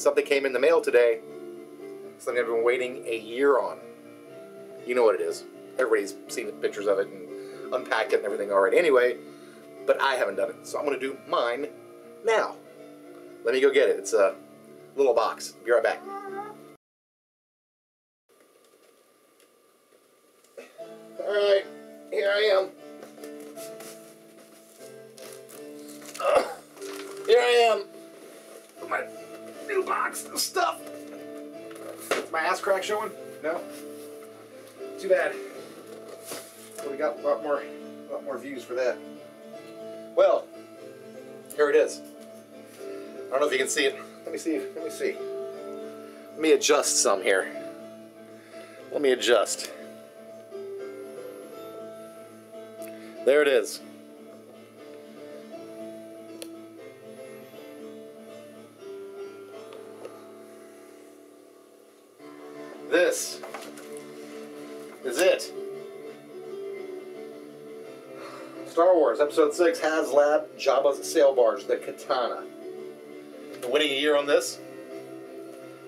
Something came in the mail today. Something I've been waiting a year on. You know what it is. Everybody's seen the pictures of it and unpacked it and everything already anyway. But I haven't done it. So I'm going to do mine now. Let me go get it. It's a little box. Be right back. Alright, here I am. Here I am. With my new box of stuff. Is my ass crack showing? No? Too bad. We got a lot more views for that. Well, here it is. I don't know if you can see it. Let me see. Let me adjust some here. Let me adjust. There it is. This is it. Star Wars Episode VI HasLab Jabba's Sail Barge, the Khetanna. Been waiting a year on this.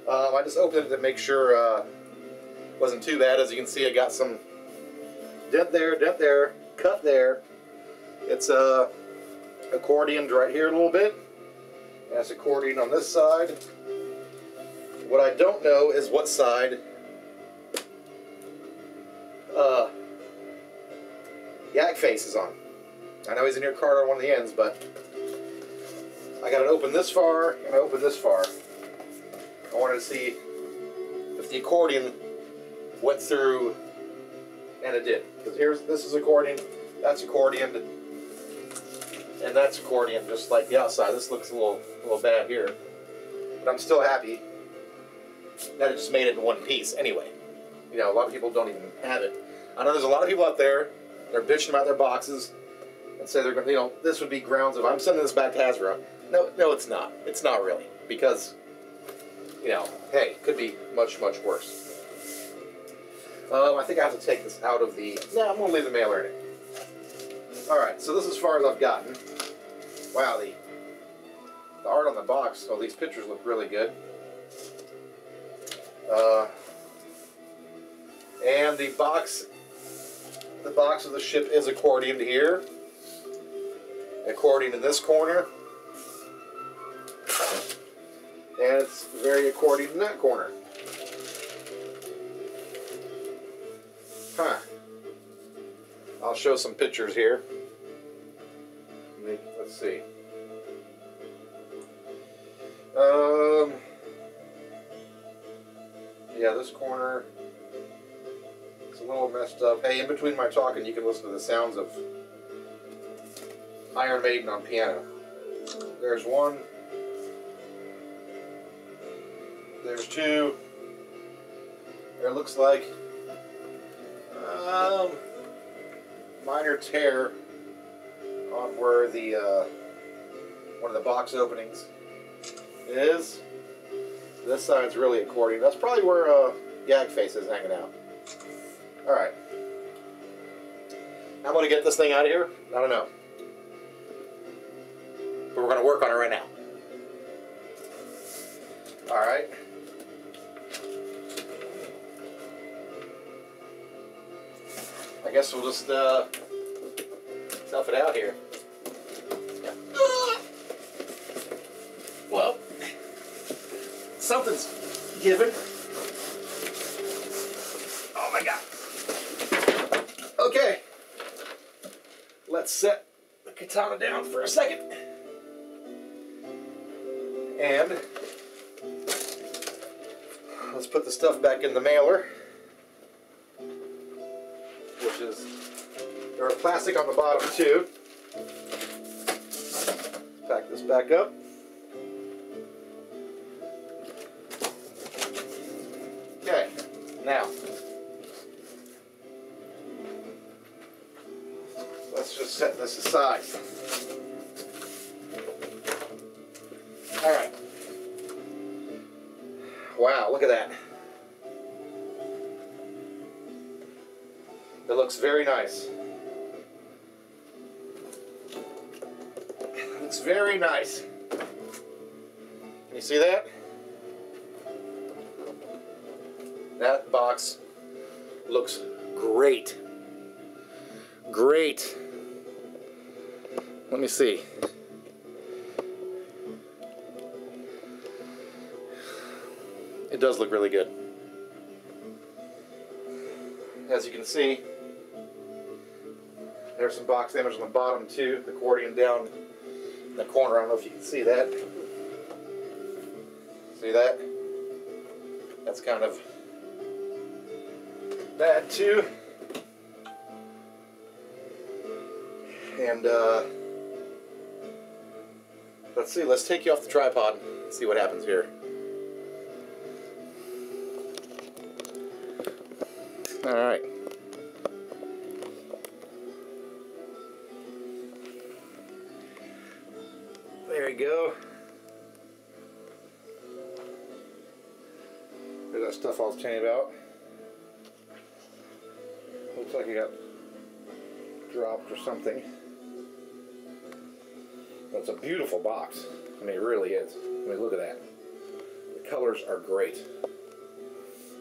I just opened it to make sure it wasn't too bad. As you can see, I got some dent there, cut there. It's accordioned right here a little bit. That's accordion on this side. What I don't know is what side Yak Face is on. I know he's in your card on one of the ends, but I got it open this far and I opened this far. I wanted to see if the accordion went through, and it did. Because this is accordion, that's accordioned, and that's accordion, just like the outside. This looks a little bad here, but I'm still happy that it just made it in one piece. Anyway, you know, a lot of people don't even have it. I know there's a lot of people out there. They're bitching about their boxes and say they're going. You know, this would be grounds if I'm sending this back to Hasbro. No, it's not. It's not really, because you know, hey, it could be much worse. I think I have to take this out of the... No, I'm going to leave the mailer in it. Alright, so this is as far as I've gotten. Wow, the art on the box, all these pictures look really good. And the box of the ship is accordioned here. Accordion in this corner. And it's very accordion in that corner. Huh. I'll show some pictures here. Let's see. Yeah, this corner is a little messed up. Hey, in between my talking, you can listen to the sounds of Iron Maiden on piano. There's one. There's two. There it looks like minor tear on where the one of the box openings is. This side's really accordion. That's probably where Yak Face is hanging out. All right, I'm gonna get this thing out of here. I don't know, but we're gonna work on it right now. All right. I guess we'll just stuff it out here. Yeah. Well, something's given. Oh my God. Okay. Let's set the Khetanna down for a second. And let's put the stuff back in the mailer. There's plastic on the bottom too. Pack this back up. Okay, now let's just set this aside. All right. Wow, look at that. It looks very nice. It looks very nice. Can you see that? That box looks great. Great. Let me see. It does look really good. As you can see, there's some box damage on the bottom too, the accordion down in the corner. I don't know if you can see that. See that? That's kind of that too. And let's see, let's take you off the tripod and see what happens here. All right. There you go. There's that stuff I was telling you about. Looks like it got dropped or something. That's a beautiful box. I mean, it really is. I mean, look at that. The colors are great.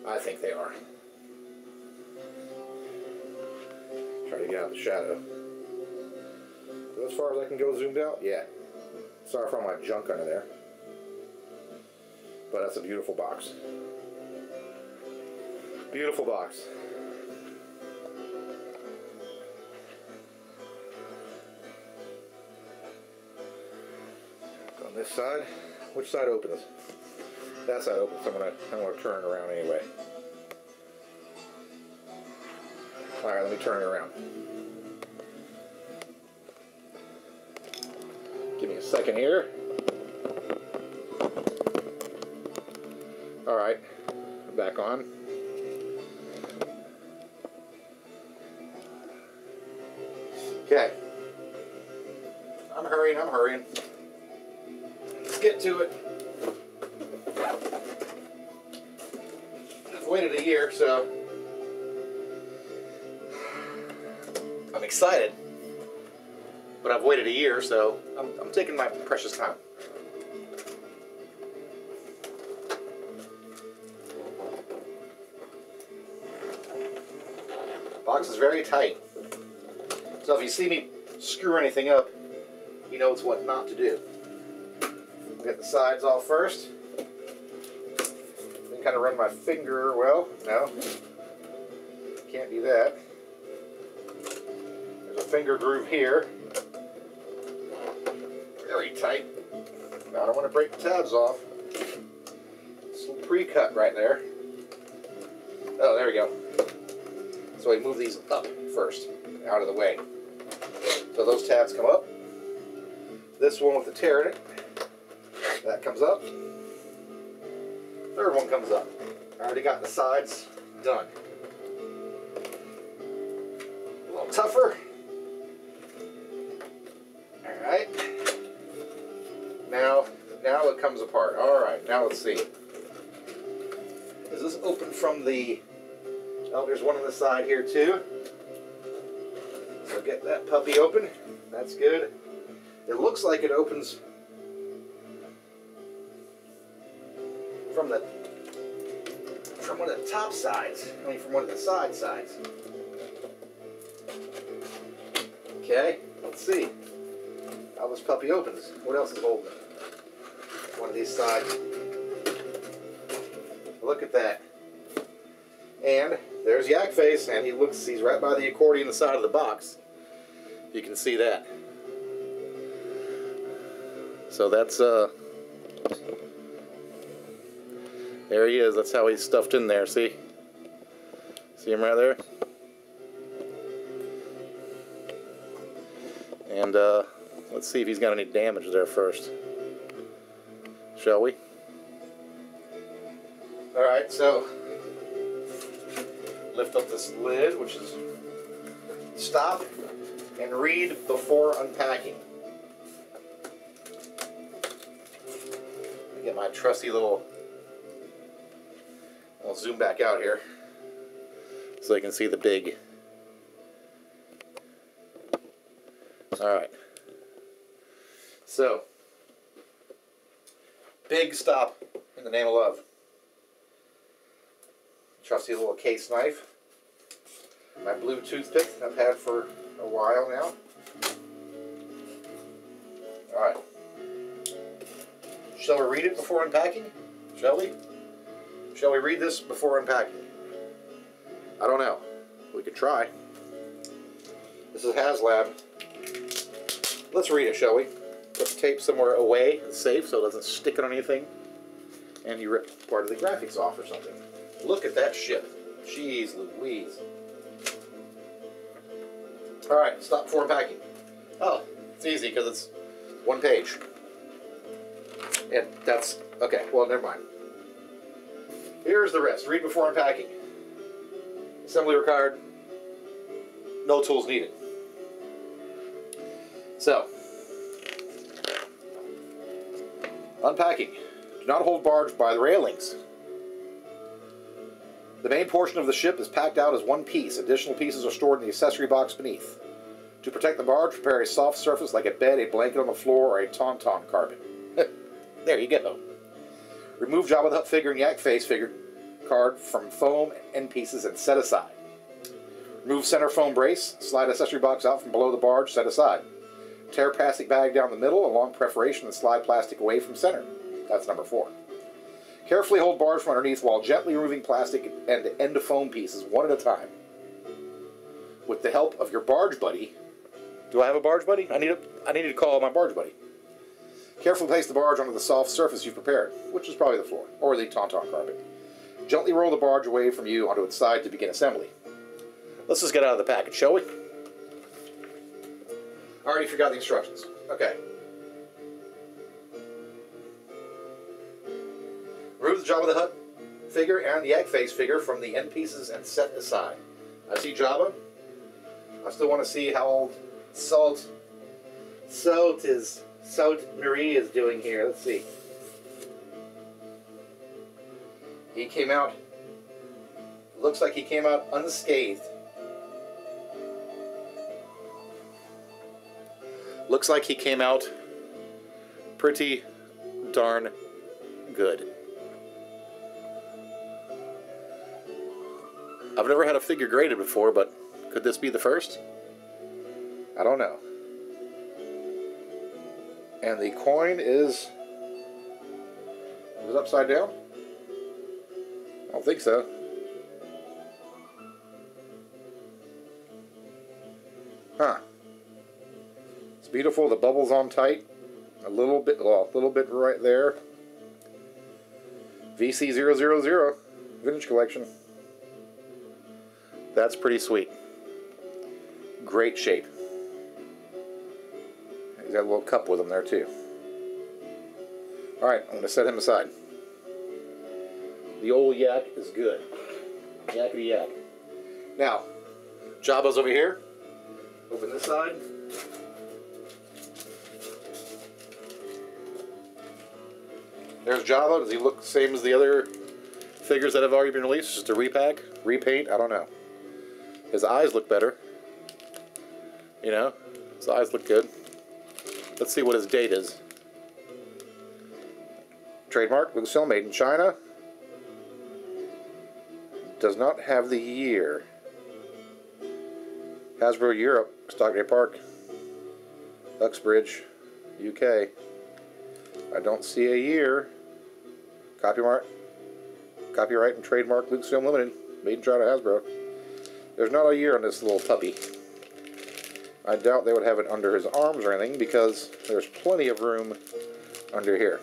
I think they are. Try to get out of the shadow. But as far as I can go zoomed out, yeah. Sorry for all my junk under there. But that's a beautiful box. Beautiful box. On this side. Which side opens? That side opens. I'm gonna turn it around anyway. Alright, let me turn it around. Give me a second here. Alright, back on. Okay. I'm hurrying. Let's get to it. I've waited a year, so I'm excited, but I've waited a year, so I'm taking my precious time. The box is very tight, so if you see me screw anything up, you know it's what not to do. Get the sides off first, then kind of run my finger, well, no, can't do that. Finger groove here, very tight. Now I don't want to break the tabs off. It's a little pre-cut right there. Oh, there we go. So we move these up first, out of the way. So those tabs come up. This one with the tear in it, that comes up. Third one comes up. I already got the sides done. A little tougher. Alright, now it comes apart. Alright, now let's see. Is this open from the... Oh, there's one on the side here too. So get that puppy open. That's good. It looks like it opens from the... from one of the top sides. I mean, from one of the side sides. Okay, let's see. How this puppy opens. What else is holding? One of these sides. Look at that. And there's Yak Face, and he looks, he's right by the accordion on the side of the box. You can see that. So that's there he is, that's how he's stuffed in there, see? See him right there? And let's see if he's got any damage there first, shall we? Alright, so lift up this lid, which is stop and read before unpacking. Get my trusty little, I'll zoom back out here so I can see the big. Alright. So, big stop in the name of love. trusty little case knife, my blue toothpick I've had for a while now. Alright. Shall we read it before unpacking? Shall we? Shall we read this before unpacking? I don't know. We could try. This is HasLab. Let's read it, shall we? Put the tape somewhere away, it's safe, so it doesn't stick it on anything. And you rip part of the graphics off or something. Look at that shit. Jeez Louise. Alright, stop before unpacking. Oh, it's easy because it's one page. And that's... okay, well, never mind. Here's the rest. Read before unpacking. Assembly required. No tools needed. So, unpacking. Do not hold barge by the railings. The main portion of the ship is packed out as one piece. Additional pieces are stored in the accessory box beneath. To protect the barge, prepare a soft surface like a bed, a blanket on the floor, or a tauntaun carpet. There you go. Remove Jabba the Hutt figure and Yak Face figure card from foam end pieces and set aside. Remove center foam brace. Slide accessory box out from below the barge. Set aside. Tear plastic bag down the middle along perforation and slide plastic away from center. That's number 4. Carefully hold bars from underneath while gently removing plastic and end foam pieces one at a time. With the help of your barge buddy. Do I have a barge buddy? I needed to call my barge buddy. Carefully place the barge onto the soft surface you've prepared, which is probably the floor, or the tauntaun carpet. Gently roll the barge away from you onto its side to begin assembly. Let's just get out of the package, shall we? I already forgot the instructions. Okay. Remove the Jabba the Hutt figure and the Yak Face figure from the end pieces and set aside. I see Jabba. I still want to see how old Salt Marie is doing here. Let's see. He came out. Looks like he came out unscathed. Looks like he came out pretty darn good. I've never had a figure graded before, but could this be the first? I don't know. And the coin is... was it upside down? I don't think so. Huh. It's beautiful. The bubbles on tight. A little bit right there. VC000 Vintage Collection. That's pretty sweet. Great shape. He's got a little cup with him there too. Alright, I'm going to set him aside. The old yak is good. Yakety yak. Now, Jabba's over here. Open this side. There's Jabba. Does he look the same as the other figures that have already been released? Just a repack? Repaint? I don't know. His eyes look better. You know? His eyes look good. Let's see what his date is. Trademark, Lucasfilm, made in China. Does not have the year. Hasbro Europe, Stockdale Park, Uxbridge, UK. I don't see a year. Copyright and trademark Lucasfilm Limited, made in China, Hasbro. There's not a year on this little puppy. I doubt they would have it under his arms or anything because there's plenty of room under here.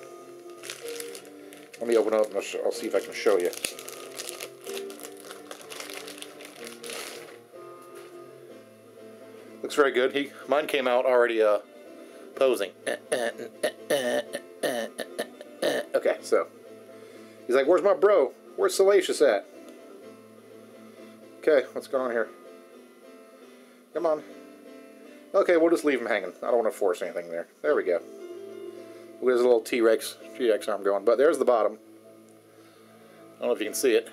Let me open it up and I'll see if I can show you. Looks very good. Mine came out already posing. Okay, so he's like, "Where's my bro? Where's Salacious at?" Okay, what's going on here? Come on. Okay, we'll just leave him hanging. I don't want to force anything there. There we go. Look at his little T-Rex arm going. But there's the bottom. I don't know if you can see it.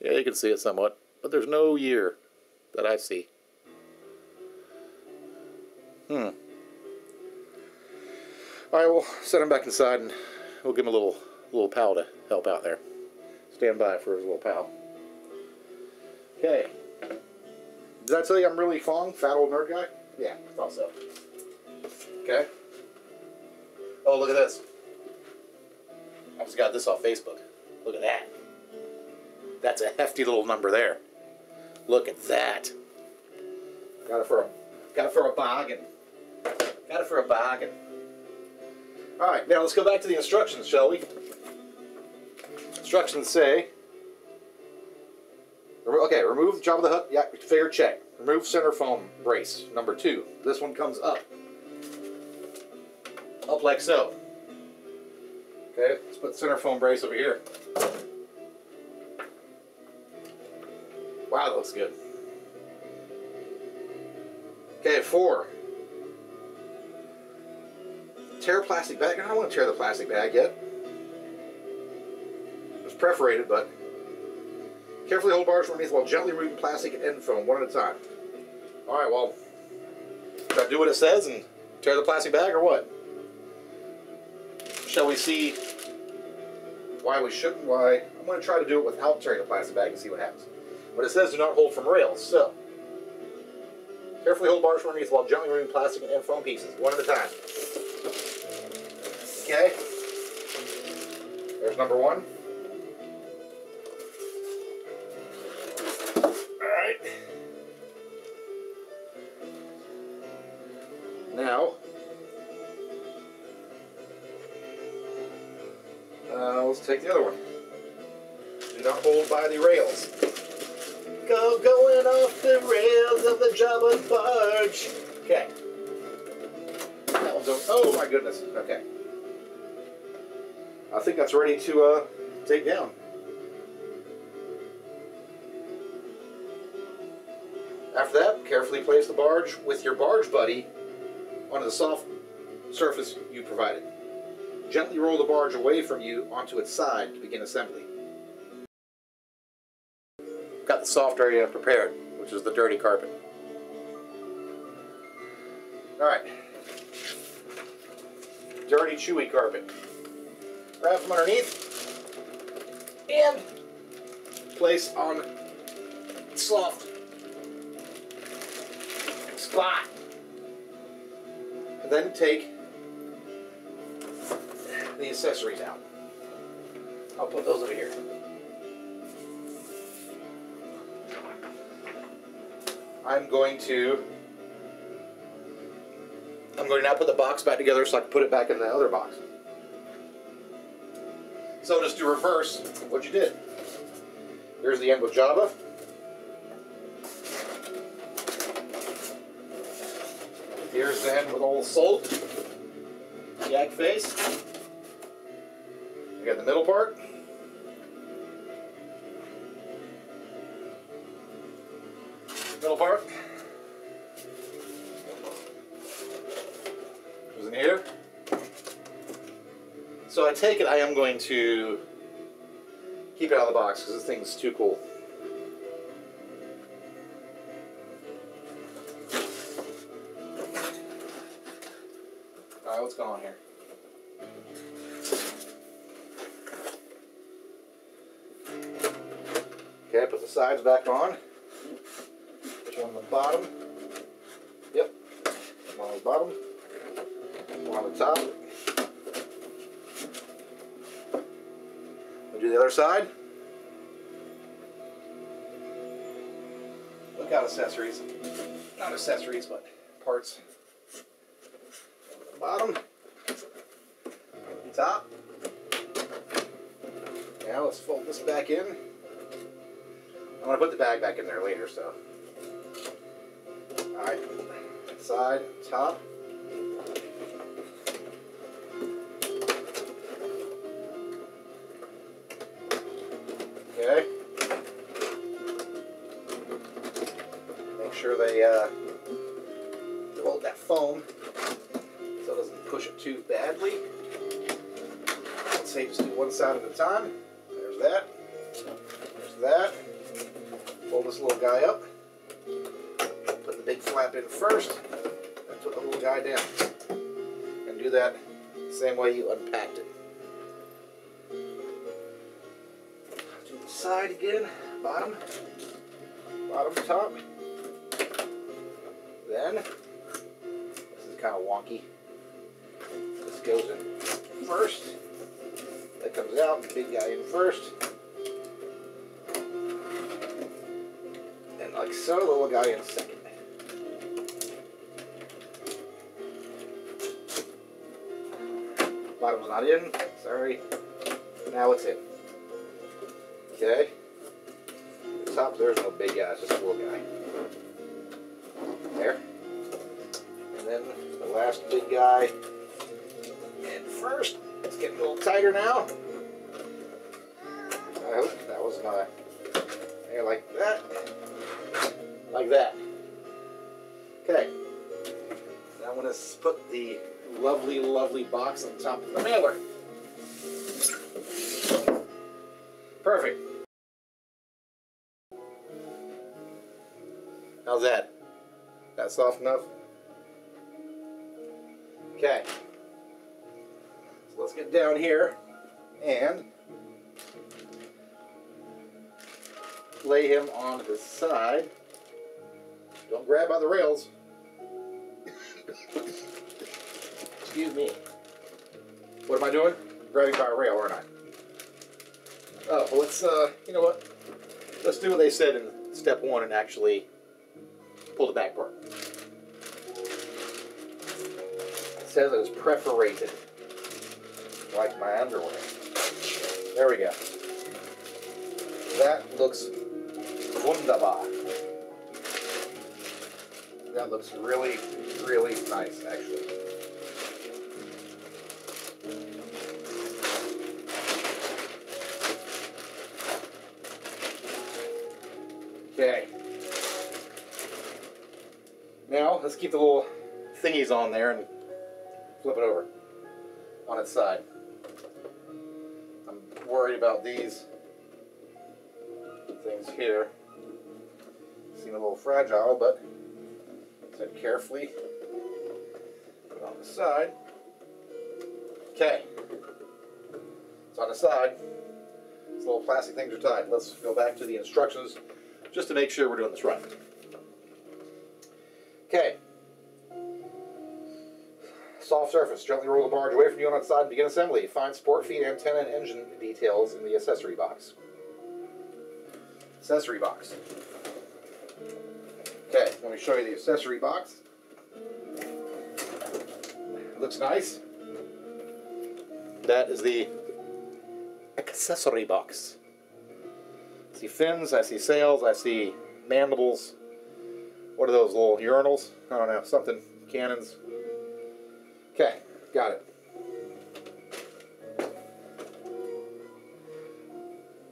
Yeah, you can see it somewhat. But there's no year that I see. Hmm. Alright, we'll set him back inside and we'll give him a little pal to help out there. Stand by for his little pal. Okay. Did I tell you I'm really long, fat old nerd guy? Yeah, I thought so. Okay. Oh, look at this. I just got this off Facebook. Look at that. That's a hefty little number there. Look at that. Got it for a bargain. Got it for a bargain. Alright, now let's go back to the instructions, shall we? Instructions say, okay, remove Jabba the Hutt, yeah, figure check. Remove center foam brace, number 2. This one comes up. Up like so. Okay, let's put center foam brace over here. Wow, that looks good. Okay, 4. Tear plastic bag. I don't want to tear the plastic bag yet. It was perforated, but carefully hold bars from underneath while gently removing plastic and end foam one at a time. All right, well, should I do what it says and tear the plastic bag or what? Shall we see why we shouldn't? Why? I'm going to try to do it without tearing the plastic bag and see what happens. But it says do not hold from rails, so carefully hold bars from underneath while gently removing plastic and end foam pieces one at a time. Okay, there's number 1. Alright. Now, let's take the other one. Do not hold by the rails. Go, going off the rails of the Jabba's barge. Okay. That one's over. Oh my goodness. Okay. I think that's ready to take down. After that, carefully place the barge with your barge buddy onto the soft surface you provided. Gently roll the barge away from you onto its side to begin assembly. Got the soft area prepared, which is the dirty carpet. Alright. Dirty, chewy carpet. Wrap them underneath and place on soft spot. And then take the accessories out. I'll put those over here. I'm going to now put the box back together so I can put it back in the other box. So just do reverse what you did. Here's the end with Jabba. Here's the end with old Salt. Yak Face. We got the middle part. Middle part. Goes in here. So I take it I am going to keep it out of the box because this thing's too cool. Alright, what's going on here? Okay, put the sides back on. Put one on the bottom. Yep. One on the bottom. One on the top. Do the other side. Look out, accessories. Not accessories, but parts. Bottom. Top. Now let's fold this back in. I'm going to put the bag back in there later, so. Alright. Side. Top. Hold that foam so it doesn't push it too badly. Let's say just do one side at a time. There's that. There's that. Fold this little guy up. Put the big flap in first. And put the little guy down. And do that the same way you unpacked it. Do side again, bottom to top. Then, this is kind of wonky. This goes in first. That comes out, the big guy in first. And like so, the little guy in second. Bottom's not in, sorry. Now it's in. Okay. The top, there's no big guy, it's just a little guy. There. And then the last big guy. And first, it's getting a little tighter now. I hope that was my... There, like that. Like that. Okay. Now I'm going to put the lovely, lovely box on top of the mailer. Perfect. How's that? That soft enough? Okay. So let's get down here and lay him on his side. Don't grab by the rails. Excuse me. What am I doing? Grabbing by a rail, aren't I? Oh, well, let's, you know what? Let's do what they said in step one and actually pull the back part. It says it is perforated, like my underwear. There we go. That looks wunderbar. That looks really, really nice, actually. Okay. Now, let's keep the little thingies on there and flip it over on its side. I'm worried about these things here. Seem a little fragile, but set carefully. Put it on the side. Okay. It's on the side. These little plastic things are tied. Let's go back to the instructions, just to make sure we're doing this right. Okay. Soft surface. Gently roll the barge away from you on its side and begin assembly. Find support feet, antenna, and engine details in the accessory box. Accessory box. Okay, let me show you the accessory box. It looks nice. That is the accessory box. I see fins, I see sails, I see mandibles. What are those little urinals? I don't know, something. Cannons. Okay, got it.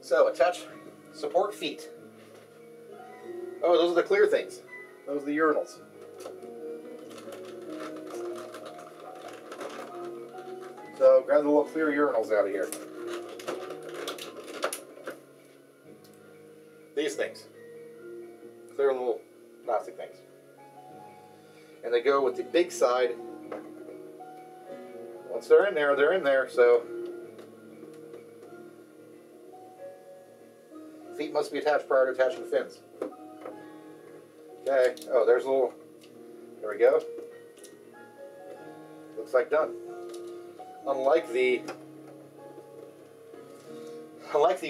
So, attach support feet. Oh, those are the clear things. Those are the urinals. So, grab the little clear urinals out of here. These things. Clear little plastic things. And they go with the big side. Once they're in there, so... Feet must be attached prior to attaching fins. Okay. Oh, there's a little... There we go. Looks like done. Unlike the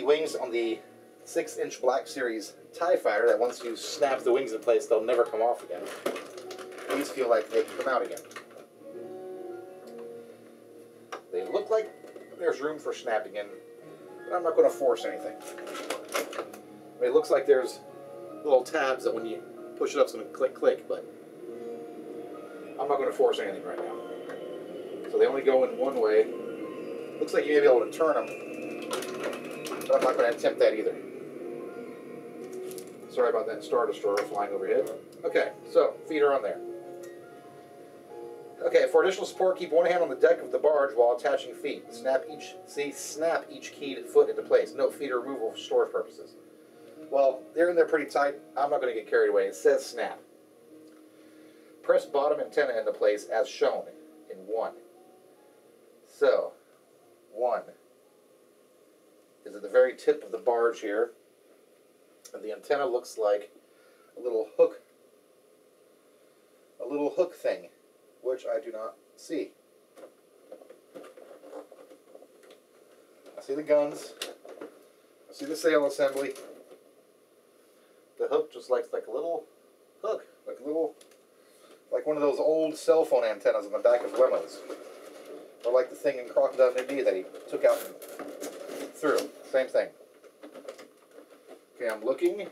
wings on the 6-inch Black Series TIE Fighter that once you snap the wings in place, they'll never come off again. These feel like they can come out again. They look like there's room for snapping in, but I'm not going to force anything. I mean, it looks like there's little tabs that when you push it up, it's going to click, click, but I'm not going to force anything right now. So they only go in one way. Looks like you may be able to turn them, but I'm not going to attempt that either. Sorry about that Star Destroyer flying overhead. Okay, so feet are on there. Okay, for additional support, keep one hand on the deck of the barge while attaching feet. Snap each keyed foot into place. Note feet are removable for storage purposes. Well, they're in there pretty tight. I'm not going to get carried away. It says snap. Press bottom antenna into place as shown in one. So, one is at the very tip of the barge here. And the antenna looks like a little hook thing, which I do not see. I see the guns. I see the sail assembly. The hook just looks like a little hook, like one of those old cell phone antennas on the back of lemons, or like the thing in Crocodile Dundee that he took out and threw. Same thing. Okay, I'm looking.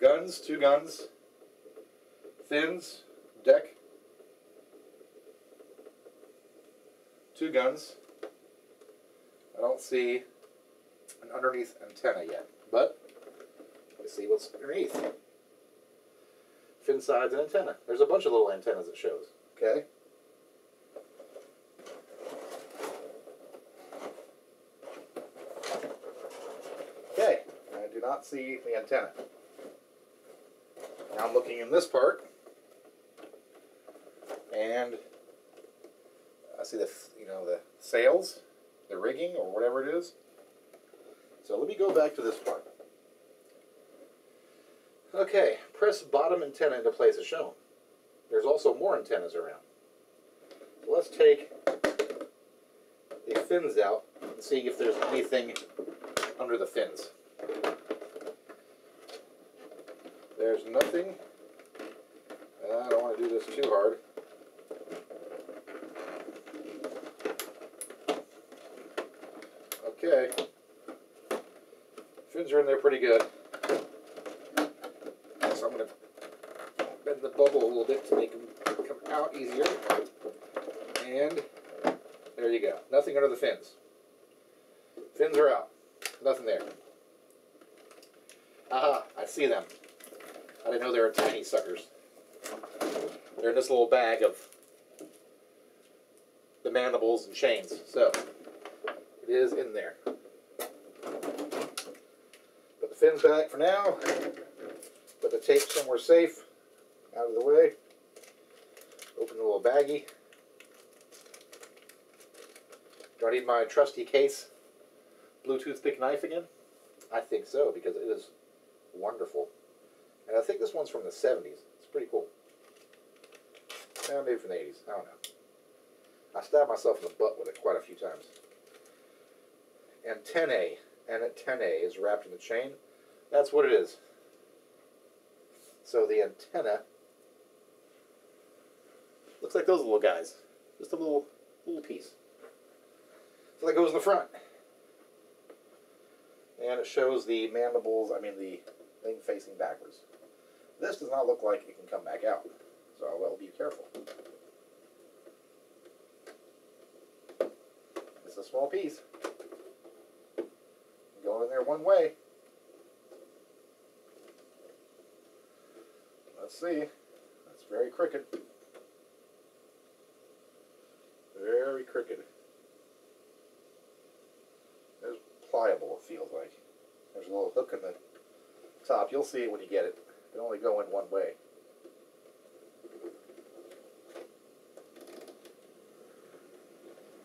Guns, two guns. Fins, deck. Two guns. I don't see an underneath antenna yet, but let's see what's underneath. Fin sides and antenna. There's a bunch of little antennas it shows. Okay. Okay. I do not see the antenna. Now I'm looking in this part, and I see the, you know, the sails, the rigging, or whatever it is. So let me go back to this part. Okay, press bottom antenna into place as shown. There's also more antennas around. So let's take the fins out and see if there's anything under the fins. There's nothing. I don't want to do this too hard. Okay. Fins are in there pretty good. So I'm going to bend the bubble a little bit to make them come out easier. And there you go. Nothing under the fins. Fins are out. Nothing there. Aha, I see them. I didn't know they were tiny suckers. They're in this little bag of the mandibles and chains. So, it is in there. Put the fins back for now. Put the tape somewhere safe, out of the way. Open the little baggie. Do I need my trusty case blue toothpick knife again? I think so, because it is wonderful. And I think this one's from the 70s. It's pretty cool. Maybe from the 80s. I don't know. I stabbed myself in the butt with it quite a few times. Antennae. And antennae is wrapped in the chain. That's what it is. So the antenna looks like those little guys. Just a little piece. So that goes in the front. And it shows the mandibles, I mean the thing facing backwards. This does not look like it can come back out, so I will be careful. It's a small piece. Going in there one way. Let's see. That's very crooked. Very crooked. There's pliable, it feels like. There's a little hook in the top. You'll see it when you get it. It only go in one way.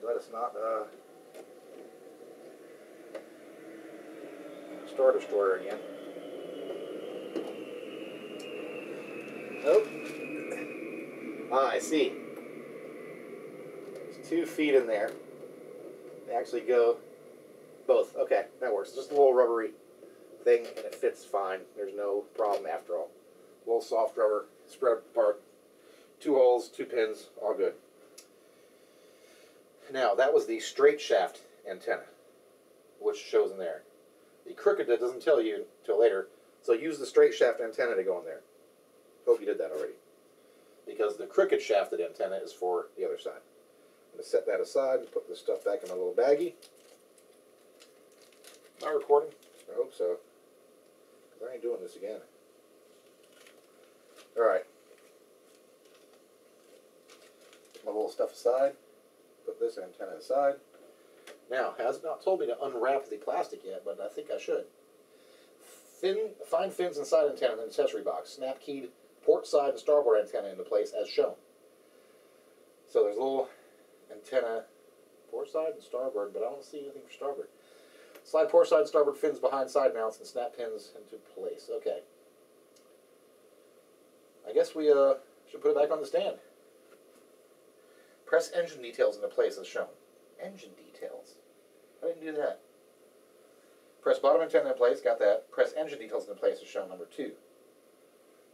Let us not Star Destroyer again. Nope. Ah, I see. There's 2 feet in there. They actually go both. Okay, that works. Just a little rubbery thing, and it fits fine. There's no problem after all. A little soft rubber, spread apart. 2 holes, 2 pins, all good. Now, that was the straight shaft antenna, which shows in there. The crooked that doesn't tell you until later, so use the straight shaft antenna to go in there. Hope you did that already. Because the crooked shafted antenna is for the other side. I'm going to set that aside and put this stuff back in my little baggie. Am I recording? I hope so. Because I ain't doing this again. Alright. Put my little stuff aside. Put this antenna aside. Now, has not told me to unwrap the plastic yet, but I think I should. Find fins inside antenna in the accessory box. Snap keyed port side and starboard antenna into place as shown. So there's a little antenna, port side and starboard, but I don't see anything for starboard. Slide fore side starboard fins behind side mounts and snap pins into place. Okay. I guess we should put it back on the stand. Press engine details into place as shown. Engine details? I didn't do that. Press bottom antenna in place. Got that. Press engine details into place as shown, number 2.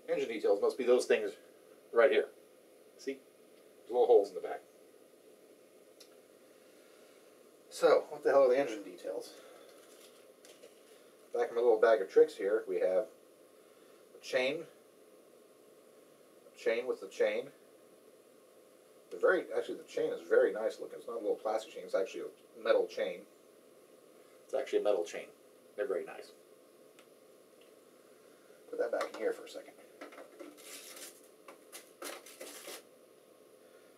Engine details must be those things right here. See? There's little holes in the back. So, what the hell are the engine details? Back in my little bag of tricks here, we have a chain with the chain. Actually, the chain is very nice looking. It's not a little plastic chain, it's actually a metal chain. It's actually a metal chain. They're very nice. Put that back in here for a second.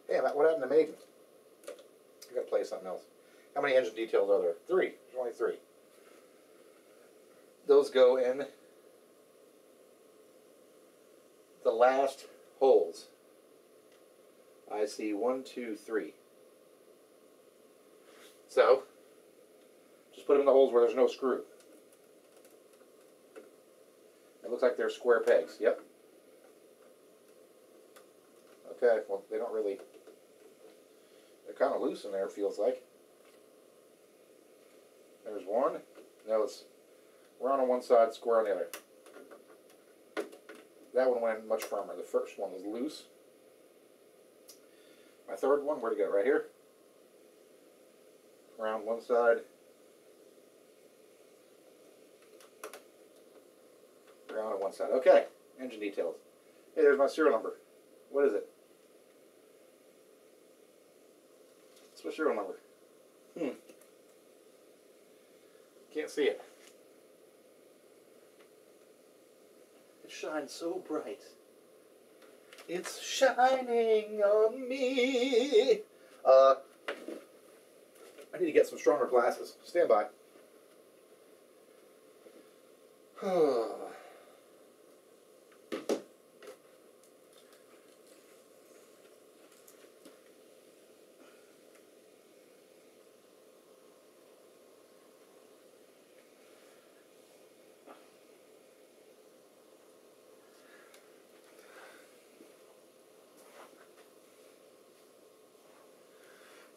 Hey, what happened to Maiden? I gotta play something else. How many engine details are there? 3. There's only 3. Those go in the last holes. I see 1, 2, 3. So, just put them in the holes where there's no screw. It looks like they're square pegs. Yep. Okay, well, they don't really... They're kind of loose in there, it feels like. There's one. No, it's round on one side, square on the other. That one went in much firmer. The first one was loose. My third one, where'd it go? Right here. Round one side. Round on one side. Okay. Engine details. Hey, there's my serial number. What is it? It's my serial number. Can't see it. It shines so bright. It's shining on me. I need to get some stronger glasses. Stand by.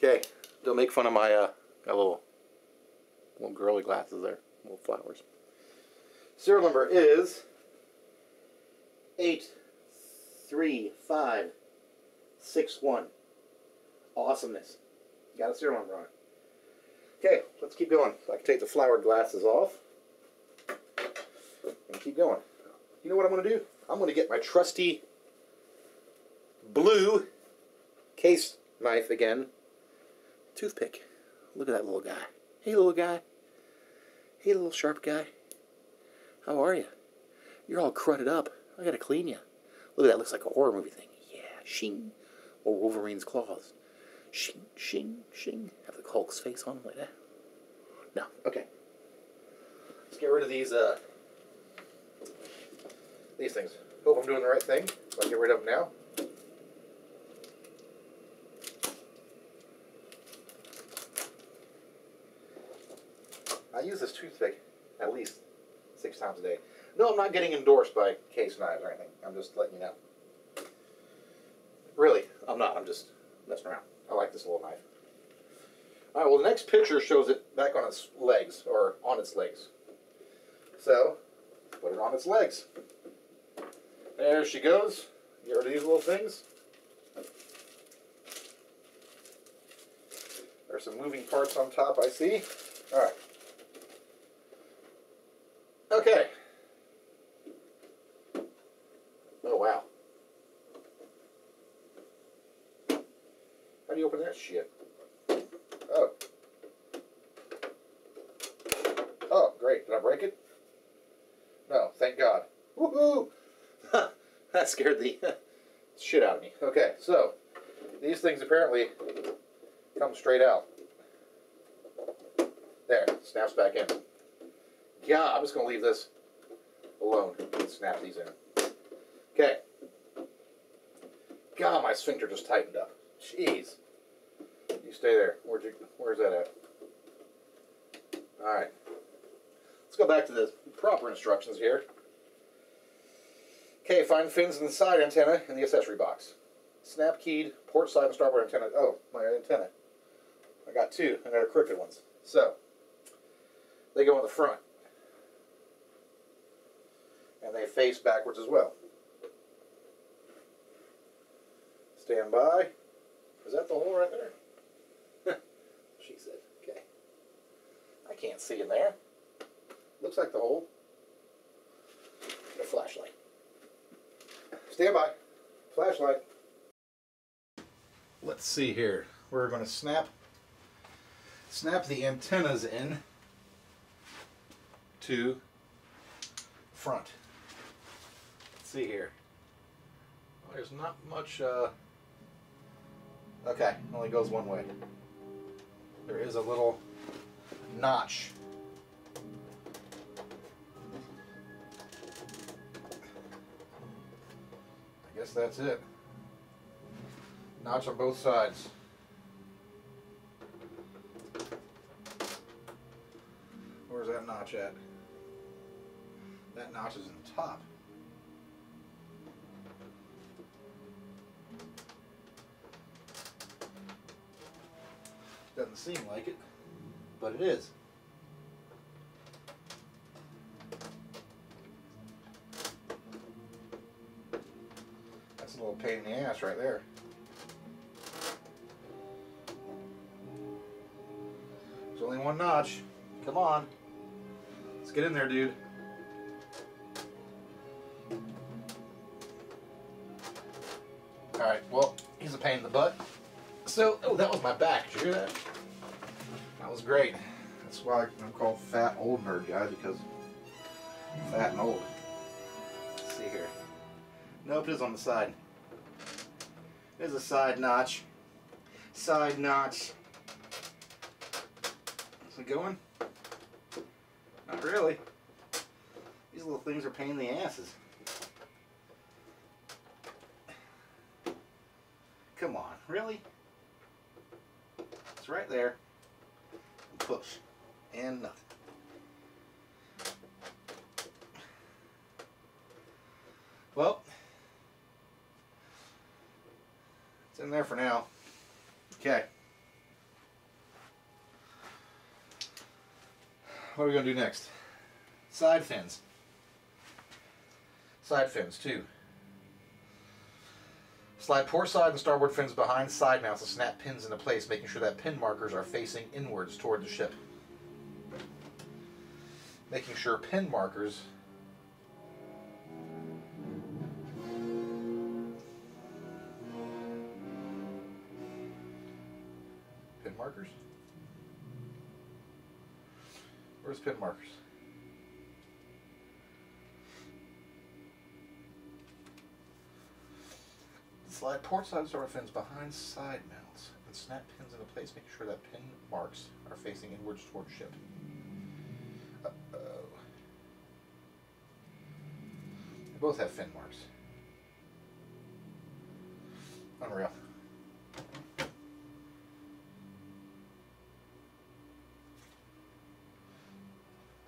Okay, don't make fun of my little girly glasses there, little flowers. Serial number is 83561. Awesomeness. Got a serial number on it. Okay, let's keep going. I can take the flowered glasses off and keep going. You know what I'm going to do? I'm going to get my trusty blue case knife again. Toothpick. Look at that little guy. Hey, little guy. Hey, little sharp guy. How are you? You're all crudted up. I gotta clean you. Look at that. Looks like a horror movie thing. Yeah, shing. Or Wolverine's claws. Shing, shing, shing. Have the Hulk's face on like that. No. Okay. Let's get rid of these things. Hope I'm doing the right thing. So I'll get rid of them now. I use this toothpick at least 6 times a day. No, I'm not getting endorsed by Case Knives or anything. I'm just letting you know. Really, I'm not. I'm just messing around. I like this little knife. All right, well, the next picture shows it back on its legs, or on its legs. So, put it on its legs. There she goes. Get rid of these little things. There's some moving parts on top, I see. All right. Okay. Oh, wow. How do you open that shit? Oh. Oh, great. Did I break it? No, thank God. Woohoo! That scared the shit out of me. Okay, so these things apparently come straight out. There, snaps back in. Yeah, I'm just going to leave this alone and snap these in. Okay. God, my sphincter just tightened up. Jeez. You stay there. Where's that at? All right. Let's go back to the proper instructions here. Okay, find fins in the side antenna in the accessory box. Snap keyed port side and starboard antenna. Oh, my antenna. I got two. I got crooked ones. So, they go in the front. And they face backwards as well. Stand by. Is that the hole right there? She said, okay. I can't see in there. Looks like the hole. Get a flashlight. Stand by. Flashlight. Let's see here. We're going to snap the antennas in to front. Let's see here. Well, there's not much. Okay, only goes one way. There is a little notch. I guess that's it. Notch on both sides. Where's that notch at? That notch is in the top. Doesn't seem like it, but it is. That's a little pain in the ass right there. There's only one notch. Come on. Let's get in there, dude. Alright, well, he's a pain in the butt. So, oh, that was my back. Did you hear that? That was great. That's why I'm called Fat Old Nerd Guy, because I'm fat and old. Let's see here. Nope, it is on the side. There's a side notch. Side notch. Is it going? Not really. These little things are pain in the asses. Come on, really? It's right there. Push. And nothing. Well, it's in there for now. Okay. What are we going to do next? Side fins. Side fins, too. Slide port side and starboard fins behind side mounts to snap pins into place, making sure that pin markers are facing inwards toward the ship. Making sure pin markers Where's pin markers? Slide port side starboard fins behind side mounts and snap pins into place, making sure that pin marks are facing inwards toward ship. Uh-oh. They both have fin marks. Unreal.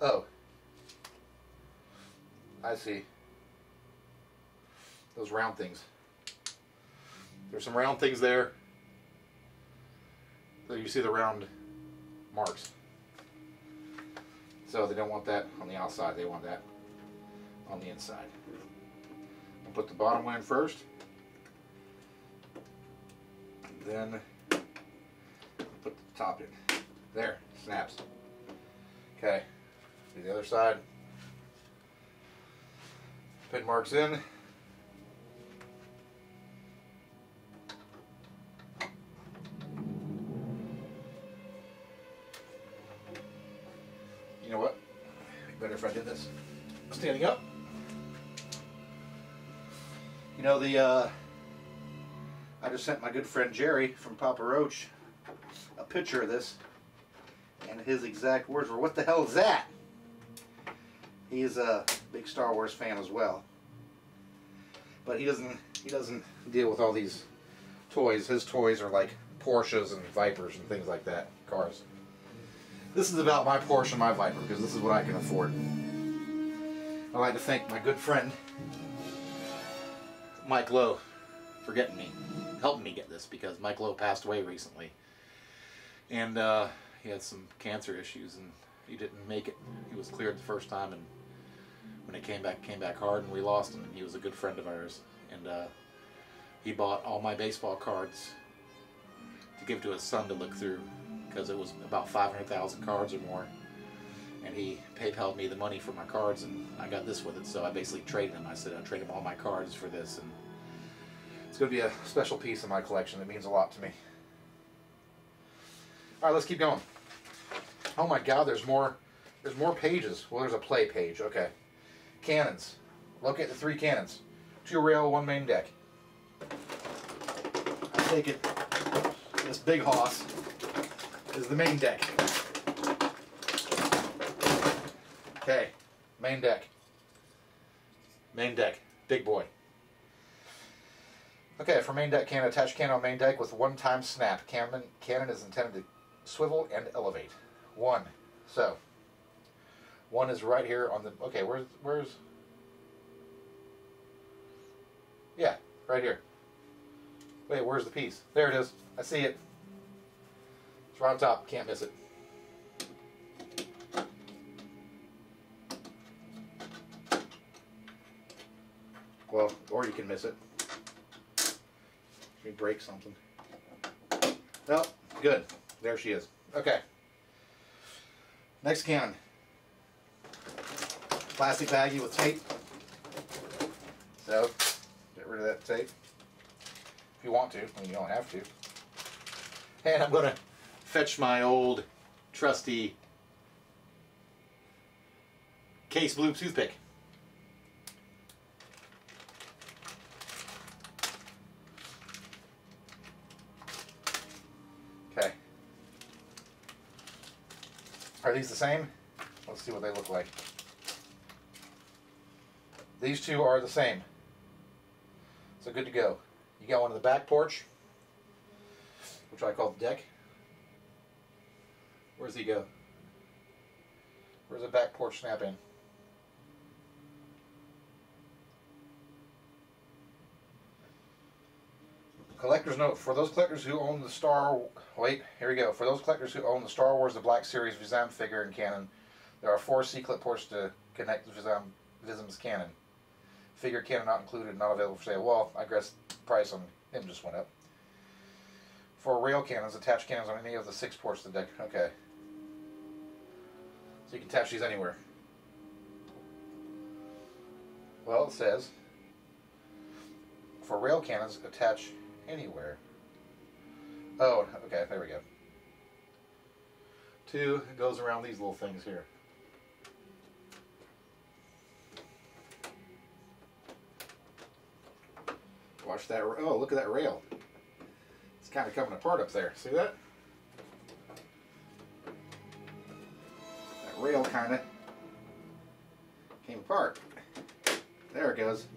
Oh. I see. Those round things. There's some round things there. So you see the round marks. So they don't want that on the outside. They want that on the inside. I'll put the bottom one in first. Then I'll put the top in. There, snaps. Okay. Do the other side. Pin marks in. If I did this standing up, you know, the I just sent my good friend Jerry from Papa Roach a picture of this, and his exact words were, "What the hell is that?" He is a big Star Wars fan as well, but he doesn't deal with all these toys. His toys are like Porsches and Vipers and things like that, cars. This is about my Porsche and my Viper, because this is what I can afford. I'd like to thank my good friend, Mike Lowe, for getting me, helping me get this, because Mike Lowe passed away recently. And he had some cancer issues, and he didn't make it. He was cleared the first time, and when it came back hard, and we lost him. And he was a good friend of ours, and he bought all my baseball cards to give to his son to look through, because it was about 500,000 cards or more. And he PayPal'd me the money for my cards, and I got this with it. So I basically traded him. I said, I'll trade him all my cards for this, and it's going to be a special piece in my collection. It means a lot to me. All right, let's keep going. Oh my God, there's more pages. Well, there's a play page. Okay. Cannons. Locate the 3 cannons. 2 rail, 1 main deck. I take it this big hoss is the main deck. Okay, main deck. Main deck, big boy. Okay, for main deck cannon, attach cannon on main deck with 1-time snap. Cannon is intended to swivel and elevate. 1. So, 1 is right here on the. Okay, where's? Yeah, right here. Wait, where's the piece? There it is. I see it. It's right on top. Can't miss it. Well, or you can miss it. Let me break something. Nope, good. There she is. Okay. Next cannon. Plastic baggie with tape. So, get rid of that tape. If you want to, I mean, you don't have to. And I'm going to fetch my old trusty Case Blue toothpick. Are these the same? Let's see what they look like. These 2 are the same. So good to go. You got one on the back porch, which I call the deck. Where's he go? Where's the back porch snap in? Collector's note, for those collectors who own the For those collectors who own the Star Wars, the Black Series Vizam figure and cannon, there are 4 C-clip ports to connect Vizam's cannon. Figure cannon not included, not available for sale. Well, I guess the price on him just went up. For rail cannons, attach cannons on any of the 6 ports to the deck. Okay. So you can attach these anywhere. Well, it says, for rail cannons, attach anywhere. Oh, okay, there we go. 2 goes around these little things here. Watch that. Oh, look at that rail. It's kind of coming apart up there. See that? That rail kind of came apart. There it goes.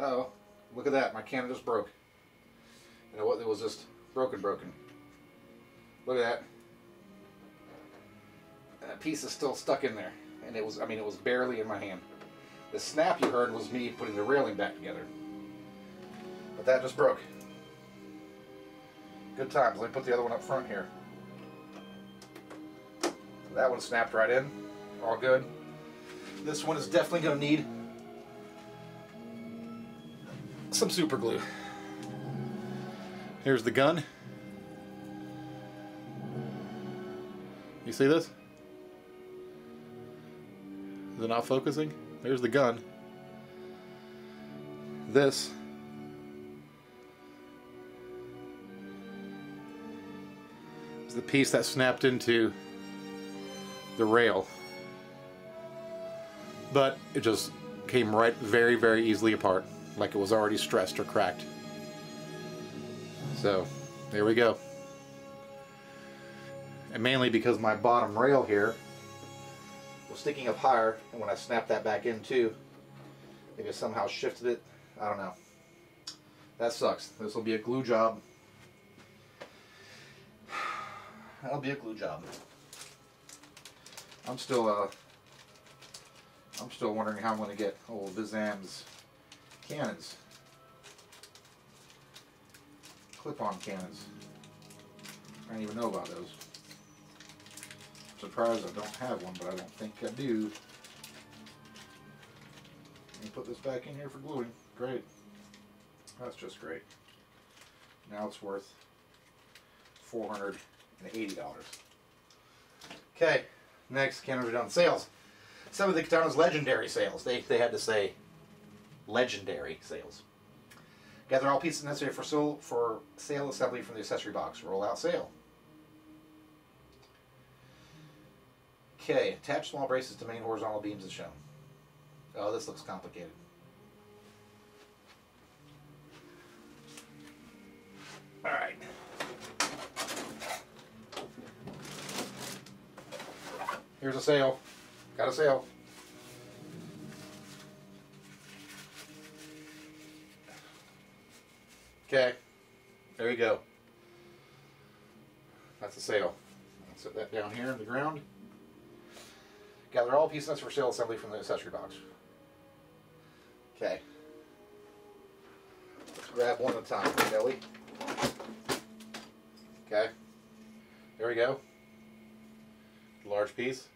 Uh-oh, look at that, my cannon just broke. You know what, it was just broken. Look at that. That piece is still stuck in there. And it was, I mean, it was barely in my hand. The snap you heard was me putting the railing back together. But that just broke. Good times. Let me put the other one up front here. So that one snapped right in. All good. This one is definitely going to need some super glue. Here's the gun. You see this? Is it not focusing? There's the gun. This is the piece that snapped into the rail. But it just came right very, very easily apart. Like it was already stressed or cracked. So, there we go. And mainly because my bottom rail here was sticking up higher, and when I snapped that back in too, it just somehow shifted it. I don't know. That sucks. This will be a glue job. That'll be a glue job. I'm still wondering how I'm going to get old Vizam's cannons. Clip-on cannons. I didn't even know about those. I'm surprised I don't have one, but I don't think I do. Let me put this back in here for gluing. Great. That's just great. Now it's worth $480. Okay, next, cannons are done. Sales. Some of the Khetanna's legendary sales. They had to say legendary sales. Gather all pieces necessary for sale assembly from the accessory box. Roll out sale. Okay, attach small braces to main horizontal beams as shown. Oh, this looks complicated. Alright. Here's a sale. Got a sale. Okay. There you go. That's a sale. I'll set that down here in the ground. Gather all pieces for sale assembly from the accessory box. Okay. Let's grab one at a time, shall we? Okay. There we go. Large piece.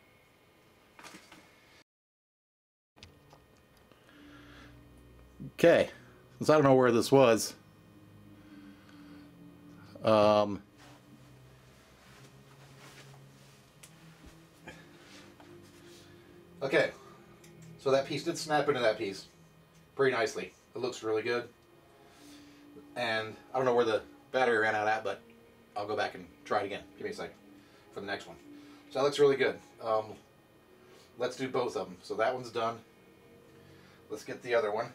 Okay, since I don't know where this was, okay, so that piece did snap into that piece pretty nicely. It looks really good, and I don't know where the battery ran out at, but I'll go back and try it again. Give me a second for the next one. So that looks really good. Let's do both of them. So that one's done. Let's get the other one.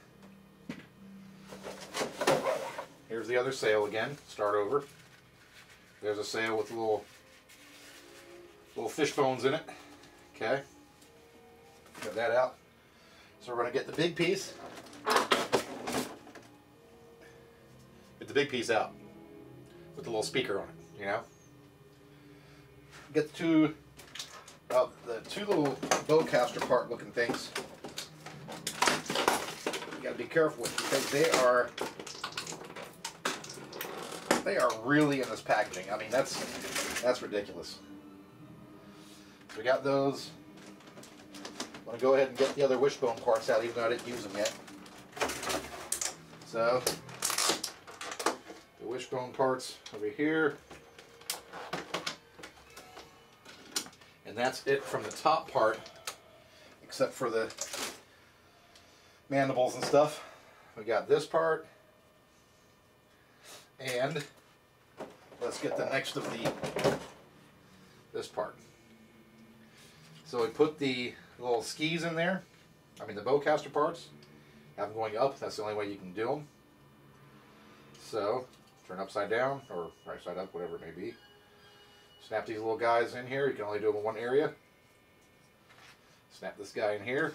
Here's the other sail again. Start over. There's a sail with little fish bones in it. Okay. Cut that out. So we're going to get the big piece. Get the big piece out with the little speaker on it, you know. Get the two little bowcaster part looking things. You got to be careful with because they are really in this packaging. I mean, that's ridiculous. So we got those. I'm going to go ahead and get the other wishbone parts out, even though I didn't use them yet. So, the wishbone parts over here. And that's it from the top part, except for the mandibles and stuff. We got this part. And let's get the next of this part. So we put the little skis in there. I mean the bowcaster parts. Have them going up. That's the only way you can do them. So turn upside down or right side up, whatever it may be. Snap these little guys in here. You can only do them in one area. Snap this guy in here.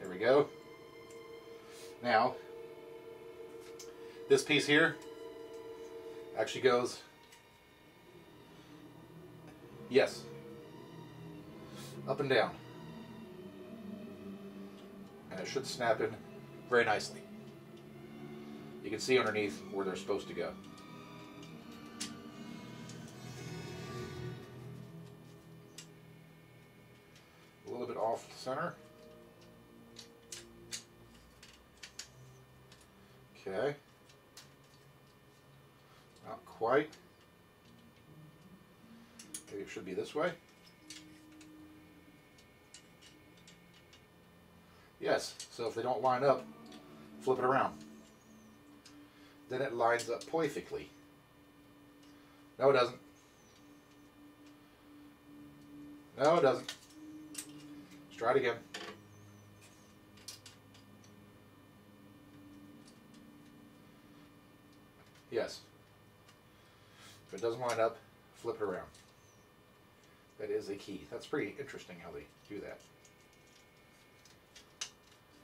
There we go. Now, this piece here actually goes, yes, up and down. And it should snap in very nicely. You can see underneath where they're supposed to go. A little bit off center. Okay. Not quite. Maybe it should be this way. Yes, so if they don't line up, flip it around. Then it lines up perfectly. No, it doesn't. No, it doesn't. Let's try it again. Yes. If it doesn't line up, flip it around. That is a key. That's pretty interesting how they do that.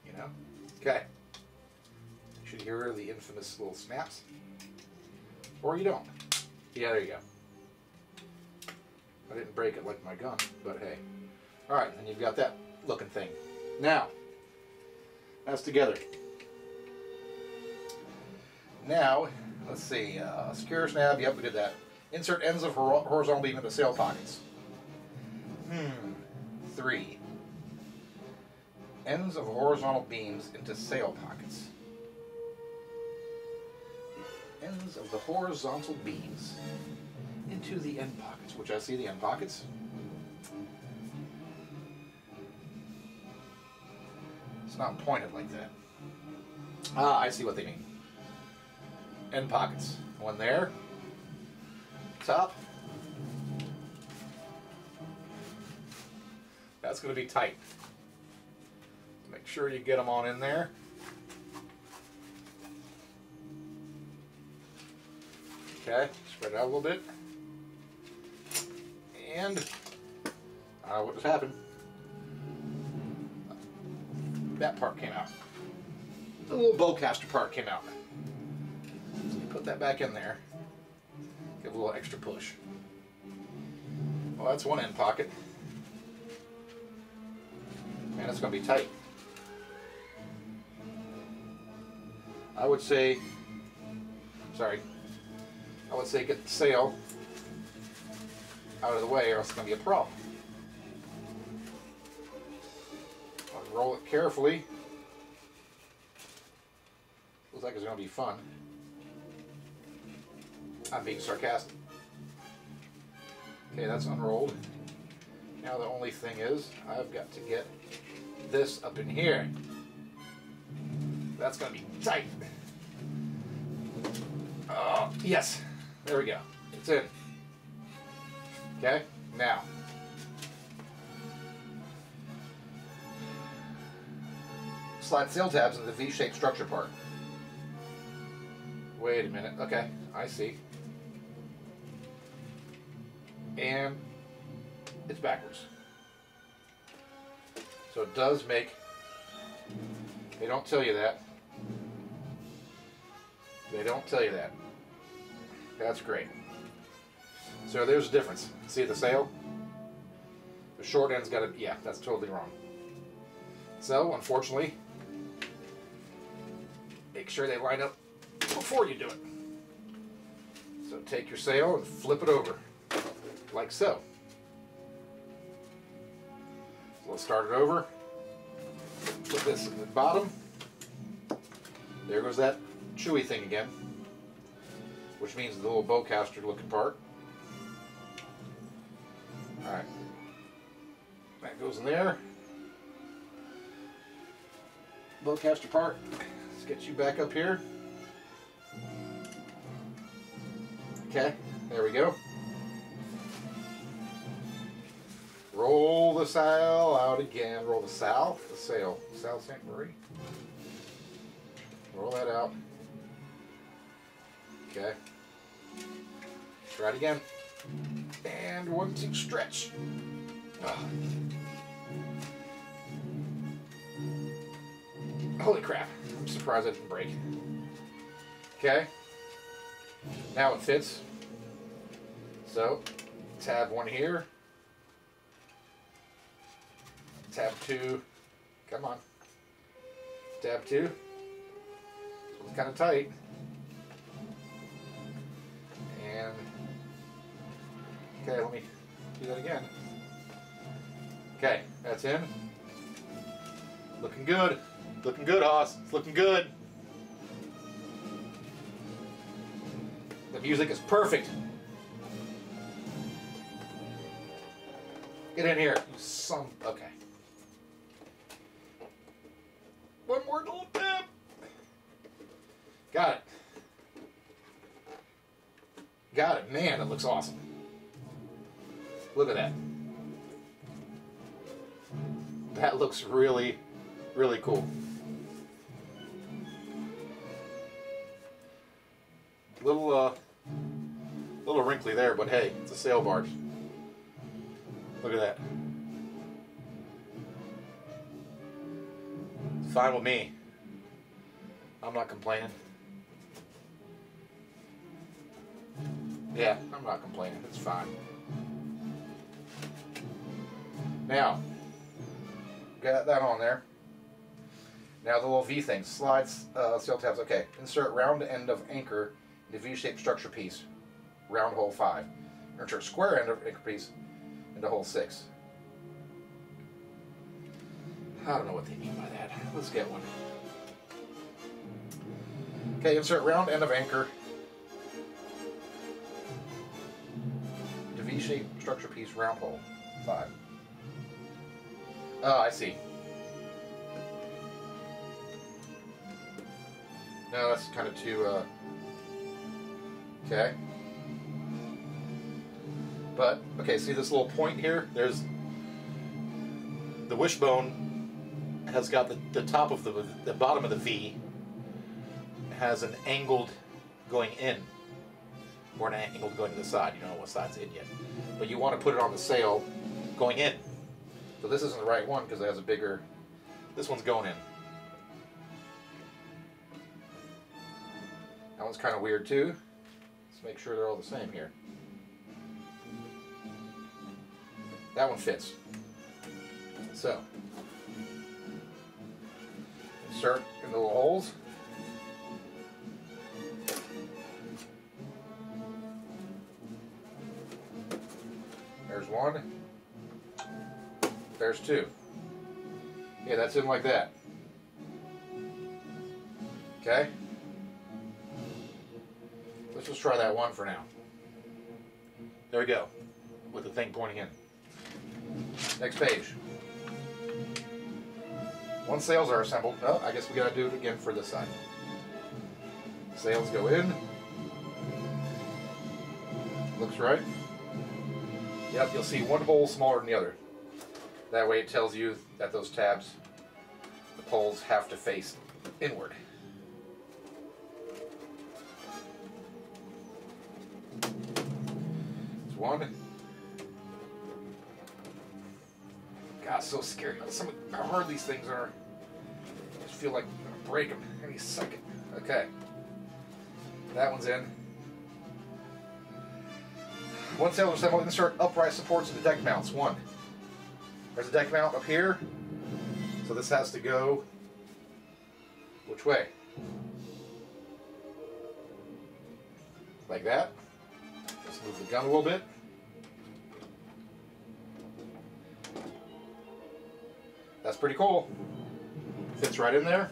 You know? Okay. You should hear the infamous little snaps. Or you don't. Yeah, there you go. I didn't break it like my gun, but hey. Alright, and you've got that looking thing. Now, that's together. Now, let's see, secure snap, yep, we did that. Insert ends of horizontal beam into sail pockets. Three. Ends of horizontal beams into sail pockets. Ends of the horizontal beams into the end pockets, which I see the end pockets. It's not pointed like that. Ah, I see what they mean. End pockets. One there. Top. That's going to be tight. Make sure you get them on in there. Okay, spread it out a little bit. And what just happened? That part came out. The little bowcaster part came out. So you put that back in there. Give a little extra push. Well, that's one end pocket. Man, it's going to be tight. I would say, sorry, I would say get the sail out of the way or else it's going to be a problem. I'll roll it carefully. Looks like it's going to be fun. I'm being sarcastic. Okay, that's unrolled. Now the only thing is, I've got to get this up in here. That's going to be tight. Yes. There we go. It's in. Okay. Now. Slide sail tabs into the V-shaped structure part. Wait a minute. Okay. I see. And it's backwards. So it does make... They don't tell you that. They don't tell you that. That's great. So there's a difference. See the sail? The short end's got to... Yeah, that's totally wrong. So, unfortunately, make sure they line up before you do it. So take your sail and flip it over. Like so. So let's start it over. Put this at the bottom. There goes that chewy thing again, which means the little bowcaster looking part. Alright. That goes in there. Bowcaster part. Let's get you back up here. Okay, there we go. Roll the sail out again. Roll the sail, South St. Marie. Roll that out. Okay. Try it again. And one, two, stretch. Oh. Holy crap. I'm surprised I didn't break. Okay. Now it fits. So, tab one here. Tab two. Come on. Tab two. It's kind of tight. And okay, let me do that again. Okay, that's in. Looking good. Looking good, Haas. It's looking good. The music is perfect. Get in here, you son. Okay. One more little tap. Got it. Got it. Man, it looks awesome. Look at that. That looks really, really cool. Little wrinkly there, but hey, it's a sail barge. Look at that. It's fine with me. I'm not complaining. Yeah, I'm not complaining. It's fine. Now, got that on there. Now the little V thing. Slides, seal tabs. Okay. Insert round end of anchor into V-shaped structure piece. Round hole 5. Insert square end of anchor piece into hole 6. I don't know what they mean by that. Let's get one. Okay, insert round end of anchor into V-shaped structure piece, round hole 5. Oh, I see. No, that's kind of too, okay. But, okay, see this little point here? There's the wishbone has got the top of the bottom of the V has an angled going in, or an angled going to the side. You don't know what side's in yet. But you want to put it on the sail going in. So this isn't the right one because it has a bigger, this one's going in. That one's kind of weird too. Let's make sure they're all the same here. That one fits. So, insert in the little holes. There's one. There's two. Yeah, that's in like that. Okay? Let's just try that one for now. There we go. With the thing pointing in. Next page. Once sails are assembled, oh, I guess we gotta do it again for this side. Sails go in. Looks right. Yep, you'll see one hole smaller than the other. That way it tells you that those tabs, the poles, have to face inward. It's one. God, so scary. How hard these things are. I just feel like I'm going to break them any second. Okay. That one's in. Once sailed, assembled, insert upright supports in the deck mounts. One. There's a deck mount up here, so this has to go which way? Like that. Let's move the gun a little bit. That's pretty cool. Fits right in there.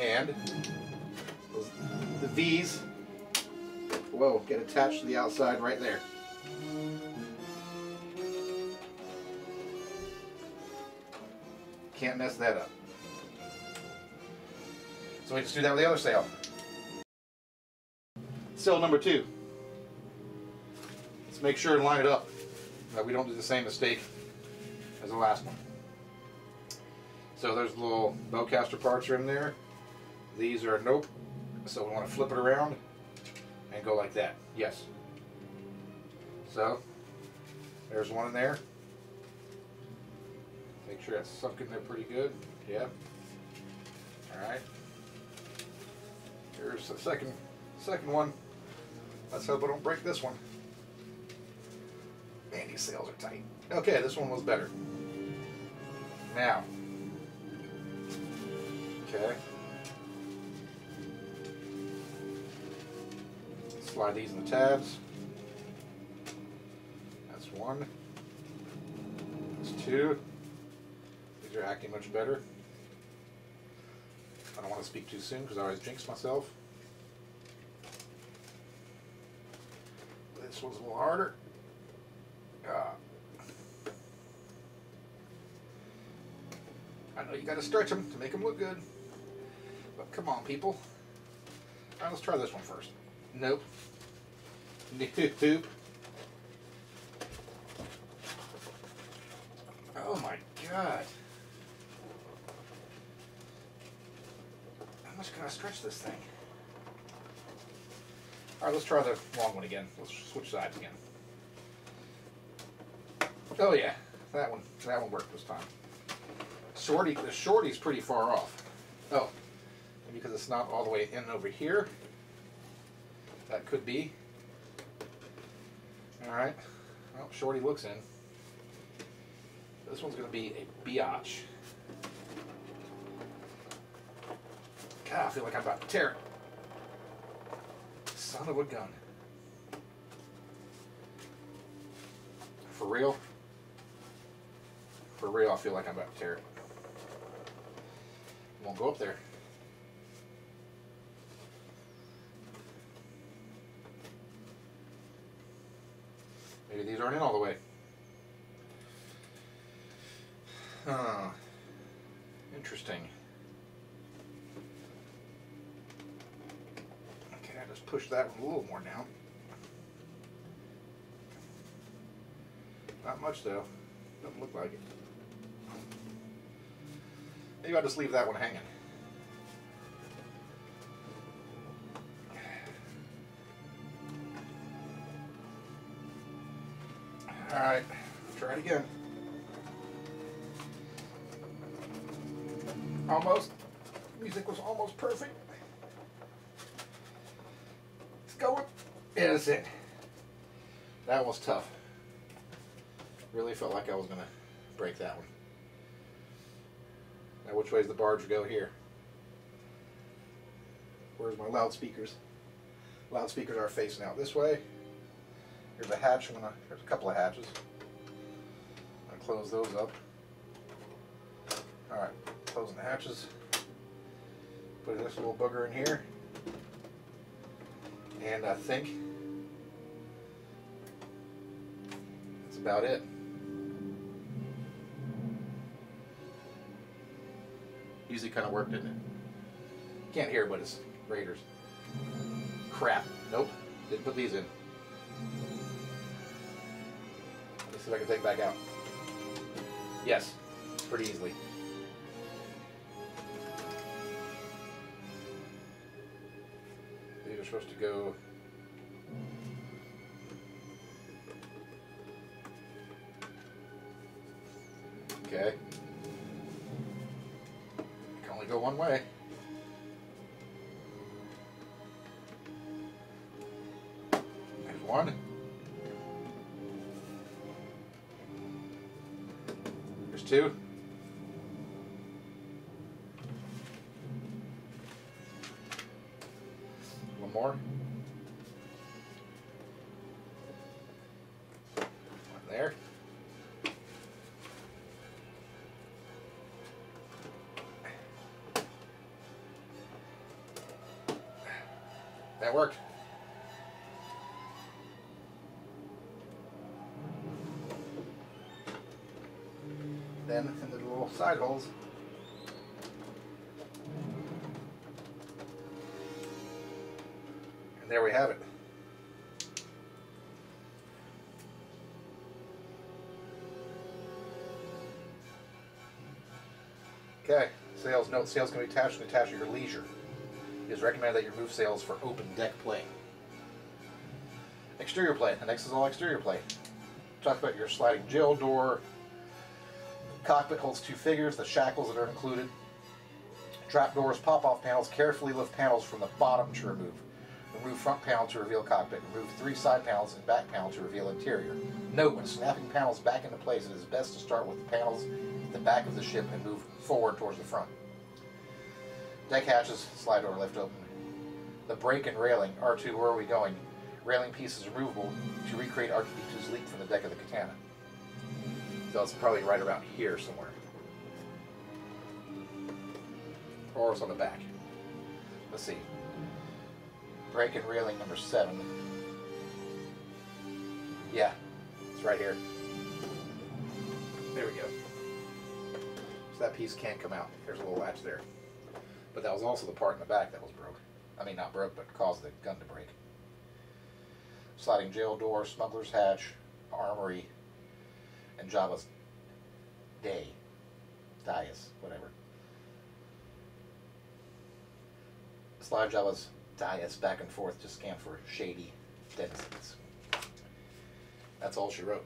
And the V's, whoa, get attached to the outside right there. Can't mess that up. So we just do that with the other sail. Sail number 2. Let's make sure and line it up that we don't do the same mistake as the last one. So those little bowcaster parts are in there. These are nope. So we want to flip it around and go like that. Yes. So there's one in there. Make sure that's sunk in there pretty good. Yeah. Alright. Here's the second one. Let's hope I don't break this one. Man, these sails are tight. Okay, this one was better. Now. Okay. Slide these in the tabs. That's one. That's two. Are acting much better. I don't want to speak too soon because I always jinx myself. This one's a little harder. I know you got to stretch them to make them look good, but come on, people. All right, let's try this one first. Nope. Nope. Oh my God. How much can I stretch this thing? Alright, let's try the long one again. Let's switch sides again. Oh yeah, that one worked this time. Shorty, the shorty's pretty far off. Oh, and because it's not all the way in over here, that could be. All right. Well, Shorty looks in. This one's going to be a biatch. God, I feel like I'm about to tear it. Son of a gun. For real? For real, I feel like I'm about to tear it. I won't go up there. Maybe these aren't in all the way. Huh. Interesting. Okay, I just push that one a little more now. Not much though. Doesn't look like it. Maybe I'll just leave that one hanging. Alright, try it again. Almost. Music was almost perfect. It's going. That's it. That was tough. Really felt like I was going to break that one. Now, which way does the barge go here? Where's my loudspeakers? Loudspeakers are facing out this way. Here's a hatch. There's a couple of hatches. I'm going to close those up. Alright, closing the hatches. Put this little bugger in here. And I think that's about it. Music kind of worked, didn't it? Can't hear, but it's Raiders. Crap. Nope. Didn't put these in. Let's see if I can take it back out. Yes. Pretty easily. These are supposed to go... Okay. Can only go one way. There's one. There's two. One there. That worked. Then in the little side holes. There we have it. Okay, sails. Note, sails can be attached and attached at your leisure. It is recommended that you remove sails for open deck play. Exterior play. The next is all exterior play. Talk about your sliding jail door. Cockpit holds two figures, the shackles that are included. Trap doors, pop-off panels. Carefully lift panels from the bottom to remove. Remove front panel to reveal cockpit. Remove three side panels and back panel to reveal interior. Note, when snapping panels back into place, it is best to start with the panels at the back of the ship and move forward towards the front. Deck hatches, slide door left open. The brake and railing, R2, where are we going? Railing piece is removable to recreate R2-D2's leap from the deck of the Khetanna. So it's probably right around here somewhere. Or it's on the back. Let's see. Brake and railing number 7. Yeah, it's right here. There we go. So that piece can't come out. There's a little latch there. But that was also the part in the back that was broke. I mean, not broke, but caused the gun to break. Sliding jail door, smuggler's hatch, armory, and Jabba's dais, whatever. Slide Jabba's dais back and forth to scan for shady denizens. That's all she wrote.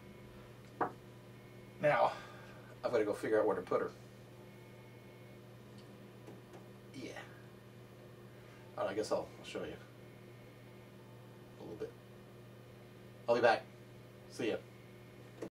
Now, I've got to go figure out where to put her. Oh, I guess I'll show you a little bit. I'll be back. See ya.